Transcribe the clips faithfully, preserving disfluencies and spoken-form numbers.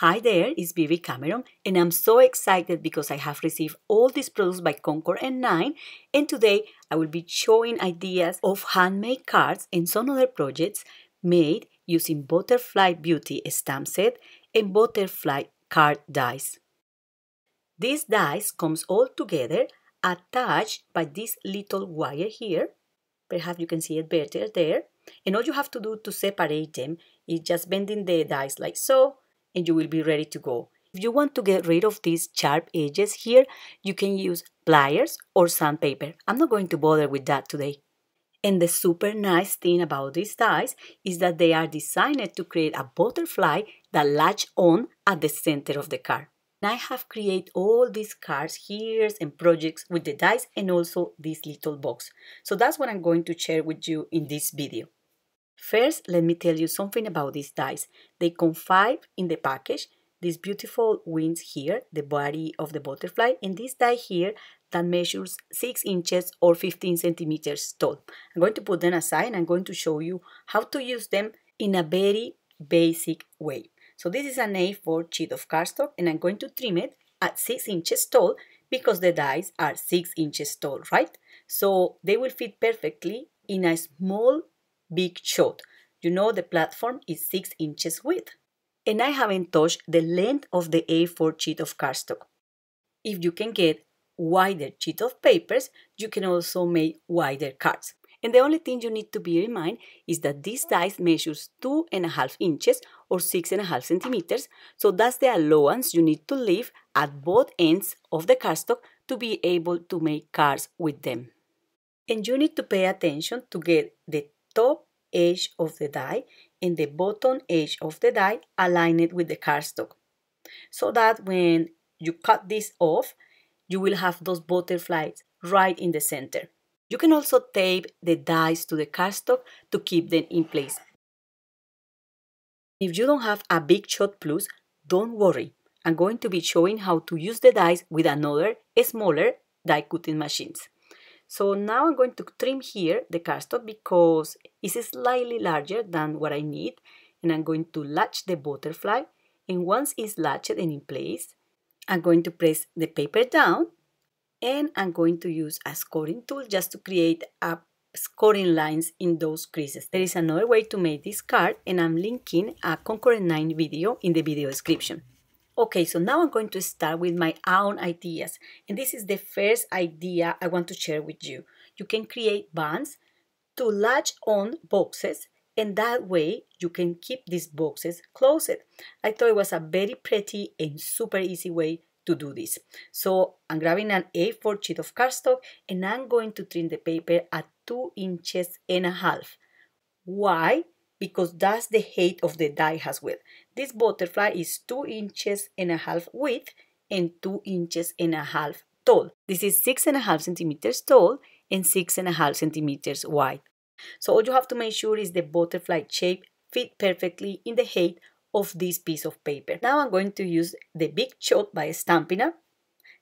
Hi there, it's Bibi Cameron, and I'm so excited because I have received all these products by Concord and Nine, and today I will be showing ideas of handmade cards and some other projects made using Butterfly Beauty stamp set and Butterfly card dies. These dies comes all together attached by this little wire here. Perhaps you can see it better there. And all you have to do to separate them is just bending the dies like so, and you will be ready to go. If you want to get rid of these sharp edges here, you can use pliers or sandpaper. I'm not going to bother with that today. And the super nice thing about these dies is that they are designed to create a butterfly that latch on at the center of the card. And I have created all these cards here and projects with the dies and also this little box. So that's what I'm going to share with you in this video. First, let me tell you something about these dies. They come five in the package, these beautiful wings here, the body of the butterfly, and this die here that measures six inches or fifteen centimeters tall. I'm going to put them aside and I'm going to show you how to use them in a very basic way. So this is an A four sheet of cardstock and I'm going to trim it at six inches tall because the dies are six inches tall, right? So they will fit perfectly in a small Big Shot. You know the platform is six inches width. And I haven't touched the length of the A four sheet of cardstock. If you can get wider sheet of papers, you can also make wider cards. And the only thing you need to bear in mind is that this dies measures two and a half inches or six and a half centimeters, so that's the allowance you need to leave at both ends of the cardstock to be able to make cards with them. And you need to pay attention to get the top edge of the die and the bottom edge of the die aligned with the cardstock, so that when you cut this off, you will have those butterflies right in the center. You can also tape the dies to the cardstock to keep them in place. If you don't have a Big Shot Plus, don't worry. I'm going to be showing how to use the dies with another smaller die cutting machines. So now I'm going to trim here the cardstock because it's slightly larger than what I need, and I'm going to latch the butterfly, and once it's latched and in place, I'm going to press the paper down and I'm going to use a scoring tool just to create a scoring lines in those creases. There is another way to make this card and I'm linking a Concord and Nine video in the video description. Okay, so now I'm going to start with my own ideas, and this is the first idea I want to share with you. You can create bands to latch on boxes, and that way you can keep these boxes closed. I thought it was a very pretty and super easy way to do this. So I'm grabbing an A four sheet of cardstock and I'm going to trim the paper at two inches and a half. Why? Because that's the height of the die as well. This butterfly is two inches and a half width and two inches and a half tall. This is six and a half centimeters tall and six and a half centimeters wide. So all you have to make sure is the butterfly shape fit perfectly in the height of this piece of paper. Now I'm going to use the Big Shot by Stampin' Up.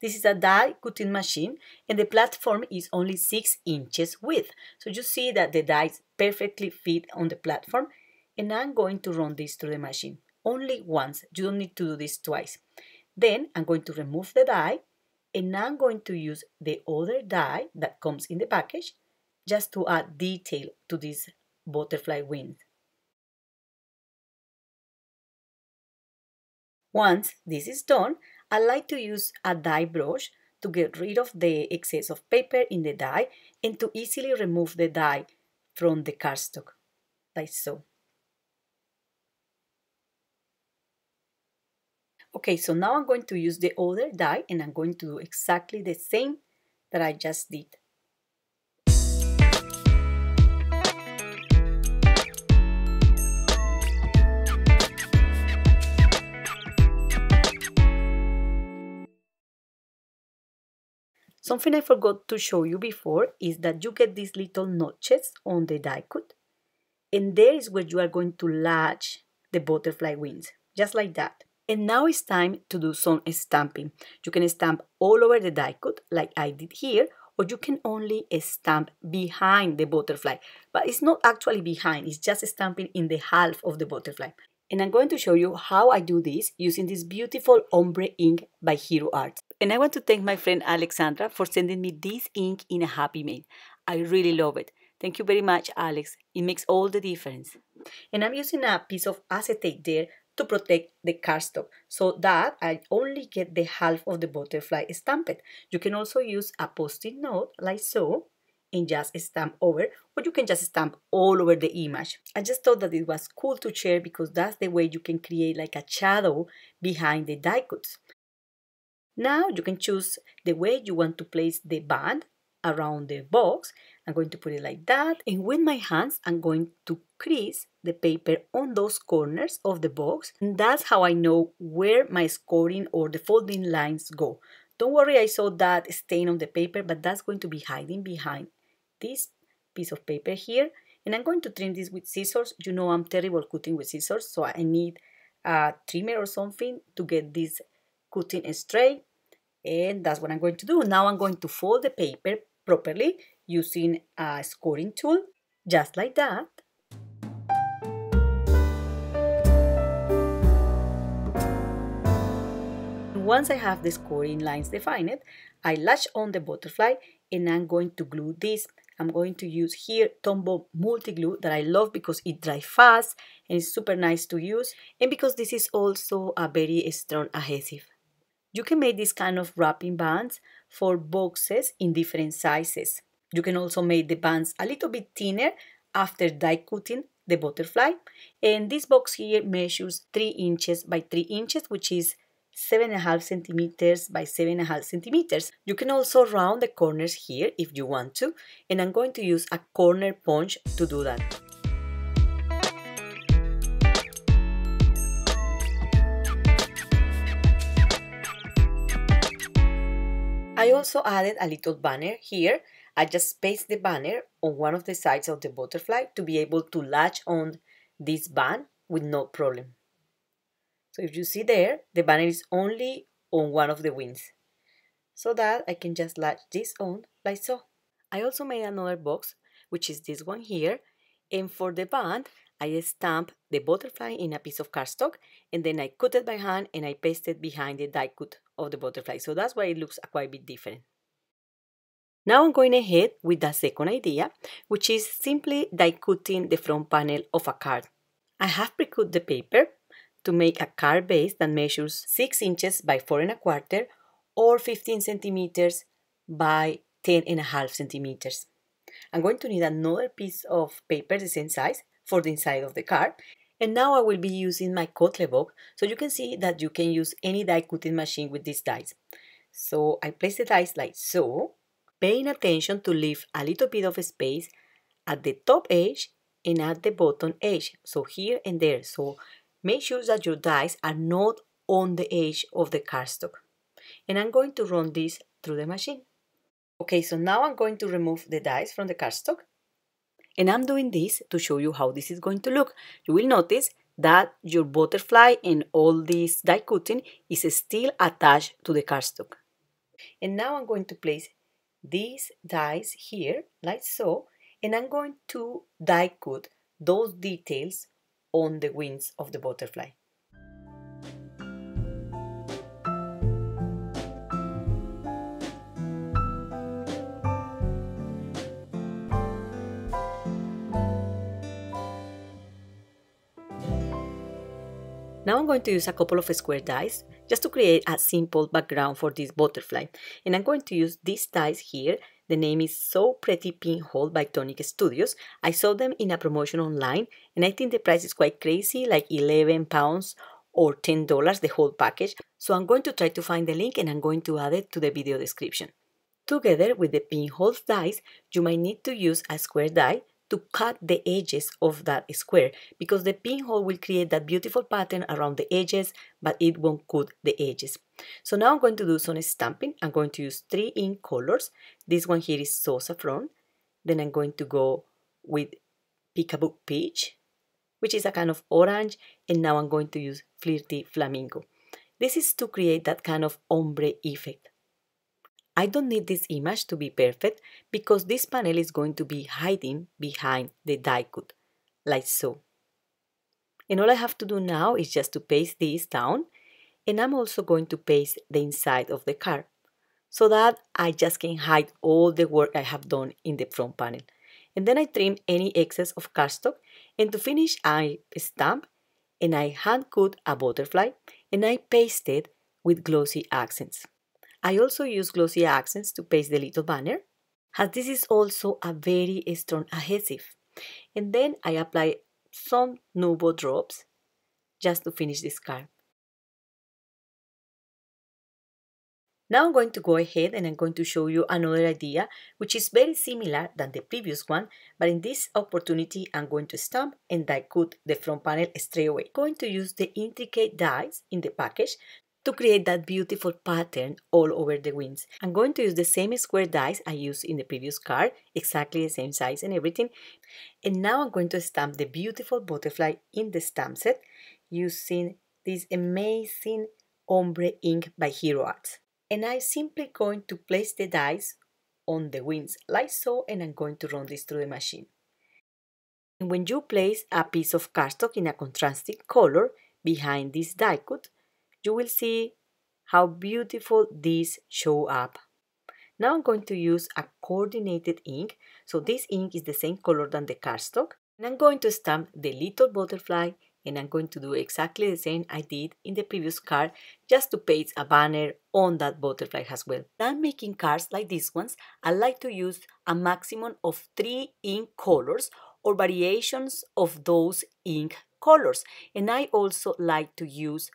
This is a die cutting machine and the platform is only six inches width. So you see that the dies perfectly fit on the platform, and I'm going to run this through the machine. Only once, you don't need to do this twice. Then I'm going to remove the die and I'm going to use the other die that comes in the package just to add detail to this butterfly wing. Once this is done, I like to use a die brush to get rid of the excess of paper in the die and to easily remove the die from the cardstock, like so. Okay, so now I'm going to use the other die and I'm going to do exactly the same that I just did. Something I forgot to show you before is that you get these little notches on the die cut, and there is where you are going to latch the butterfly wings, just like that. And now it's time to do some stamping. You can stamp all over the die cut like I did here, or you can only stamp behind the butterfly, but it's not actually behind, it's just stamping in the half of the butterfly. and I'm going to show you how I do this using this beautiful ombre ink by Hero Arts. And I want to thank my friend Alexandra for sending me this ink in a happy mail. I really love it. Thank you very much, Alex. It makes all the difference. And I'm using a piece of acetate there to protect the cardstock so that I only get the half of the butterfly stamped. You can also use a post-it note like so and just stamp over, or you can just stamp all over the image. I just thought that it was cool to share because that's the way you can create like a shadow behind the die cuts. Now you can choose the way you want to place the band around the box. I'm going to put it like that, and with my hands I'm going to crease the paper on those corners of the box, and that's how I know where my scoring or the folding lines go. Don't worry, I saw that stain on the paper, but that's going to be hiding behind this piece of paper here, and I'm going to trim this with scissors. You know I'm terrible cutting with scissors, so I need a trimmer or something to get this cutting straight, and that's what I'm going to do. Now I'm going to fold the paper properly using a scoring tool, just like that. Once I have the scoring lines defined, I latch on the butterfly and I'm going to glue this. I'm going to use here Tombow Multi-Glue that I love because it dries fast and it's super nice to use, and because this is also a very strong adhesive. You can make this kind of wrapping bands for boxes in different sizes. You can also make the bands a little bit thinner after die cutting the butterfly. And this box here measures three inches by three inches, which is seven and a half centimeters by seven and a half centimeters. You can also round the corners here if you want to, and I'm going to use a corner punch to do that. I also added a little banner here. I just paste the banner on one of the sides of the butterfly to be able to latch on this band with no problem. So if you see there, the banner is only on one of the wings, so that I can just latch this on like so. I also made another box, which is this one here, and for the band, I stamped the butterfly in a piece of cardstock, and then I cut it by hand and I pasted behind the die cut of the butterfly, so that's why it looks quite a bit different. Now I'm going ahead with the second idea, which is simply die cutting the front panel of a card. I have pre-cut the paper to make a card base that measures six inches by four and a quarter or fifteen centimeters by ten and a half centimeters. I'm going to need another piece of paper the same size for the inside of the card. And now I will be using my Kotle box, so you can see that you can use any die cutting machine with these dies. So I place the dies like so, paying attention to leave a little bit of space at the top edge and at the bottom edge, so here and there. So make sure that your dies are not on the edge of the cardstock. And I'm going to run this through the machine. Okay, so now I'm going to remove the dies from the cardstock. And I'm doing this to show you how this is going to look. You will notice that your butterfly and all this die cutting is still attached to the cardstock. And now I'm going to place these dies here, like so, and I'm going to die cut those details on the wings of the butterfly. Now I'm going to use a couple of square dies just to create a simple background for this butterfly. And I'm going to use these dies here. The name is So Pretty Pinhole by Tonic Studios. I saw them in a promotion online, and I think the price is quite crazy, like eleven pounds or ten dollars, the whole package. So I'm going to try to find the link and I'm going to add it to the video description. Together with the pinhole dies, you might need to use a square die to cut the edges of that square, because the pinhole will create that beautiful pattern around the edges, but it won't cut the edges. So now I'm going to do some stamping. I'm going to use three ink colors. This one here is So Saffron. Then I'm going to go with Peekaboo Peach, which is a kind of orange, and now I'm going to use Flirty Flamingo. This is to create that kind of ombre effect. I don't need this image to be perfect because this panel is going to be hiding behind the die cut, like so. And all I have to do now is just to paste these down, and I'm also going to paste the inside of the card so that I just can hide all the work I have done in the front panel. And then I trim any excess of cardstock, and to finish I stamp and I hand cut a butterfly and I paste it with Glossy Accents. I also use Glossy Accents to paste the little banner, as this is also a very strong adhesive. And then I apply some Nuvo drops just to finish this card. Now I'm going to go ahead and I'm going to show you another idea, which is very similar than the previous one, but in this opportunity I'm going to stamp and die cut the front panel straight away. I'm going to use the intricate dies in the package to create that beautiful pattern all over the wings. I'm going to use the same square dies I used in the previous card, exactly the same size and everything. And now I'm going to stamp the beautiful butterfly in the stamp set using this amazing ombre ink by Hero Arts. And I'm simply going to place the dies on the wings like so, and I'm going to run this through the machine. And when you place a piece of cardstock in a contrasting color behind this die cut, you will see how beautiful these show up. Now I'm going to use a coordinated ink, so this ink is the same color than the cardstock, and I'm going to stamp the little butterfly. And I'm going to do exactly the same I did in the previous card, just to paste a banner on that butterfly as well. When I'm making cards like these ones, I like to use a maximum of three ink colors or variations of those ink colors. And I also like to use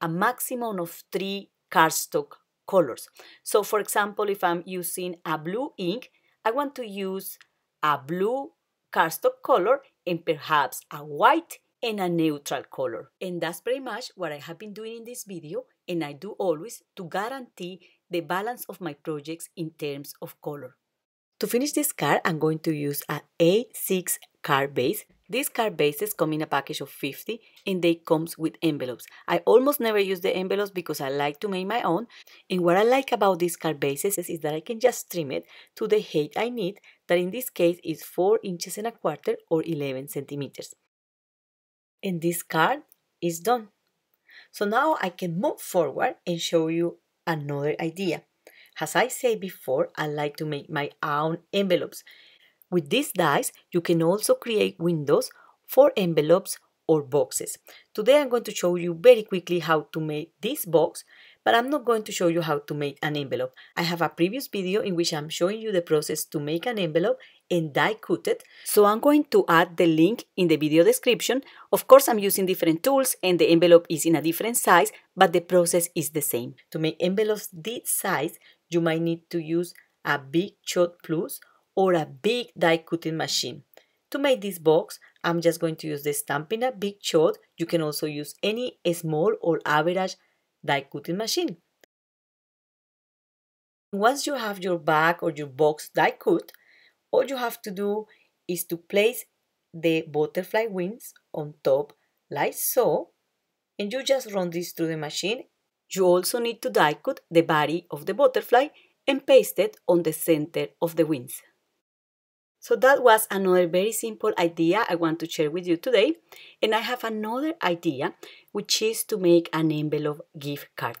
a maximum of three cardstock colors. So for example, if I'm using a blue ink, I want to use a blue cardstock color and perhaps a white and a neutral color. And that's pretty much what I have been doing in this video, and I do always to guarantee the balance of my projects in terms of color. To finish this card, I'm going to use an A six card base. These card bases come in a package of fifty, and they come with envelopes. I almost never use the envelopes because I like to make my own, and what I like about these card bases is that I can just trim it to the height I need, that in this case is four inches and a quarter or eleven centimeters. And this card is done. So now I can move forward and show you another idea. As I said before, I like to make my own envelopes. With these dies, you can also create windows for envelopes or boxes. Today I'm going to show you very quickly how to make this box, but I'm not going to show you how to make an envelope. I have a previous video in which I'm showing you the process to make an envelope and die cut it, so I'm going to add the link in the video description. Of course, I'm using different tools and the envelope is in a different size, but the process is the same. To make envelopes this size, you might need to use a Big Shot Plus or a big die cutting machine. To make this box, I'm just going to use the Stampin' Up Big Shot. You can also use any small or average die cutting machine. Once you have your bag or your box die cut, all you have to do is to place the butterfly wings on top like so, and you just run this through the machine. You also need to die cut the body of the butterfly and paste it on the center of the wings. So that was another very simple idea I want to share with you today. And I have another idea, which is to make an envelope gift card.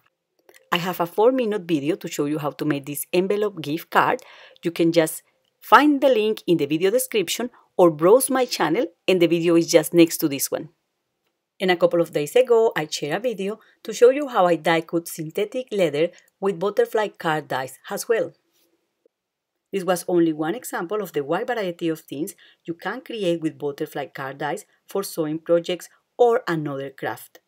I have a four minute video to show you how to make this envelope gift card. You can just find the link in the video description or browse my channel, and the video is just next to this one. And a couple of days ago, I shared a video to show you how I die cut synthetic leather with butterfly card dies as well. This was only one example of the wide variety of things you can create with butterfly card dies for sewing projects or another craft.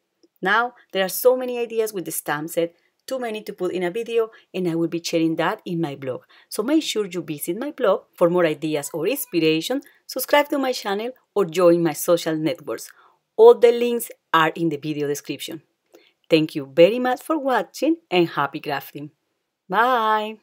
Now, there are so many ideas with the stamp set, too many to put in a video, and I will be sharing that in my blog. So make sure you visit my blog for more ideas or inspiration, subscribe to my channel, or join my social networks. All the links are in the video description. Thank you very much for watching, and happy crafting. Bye!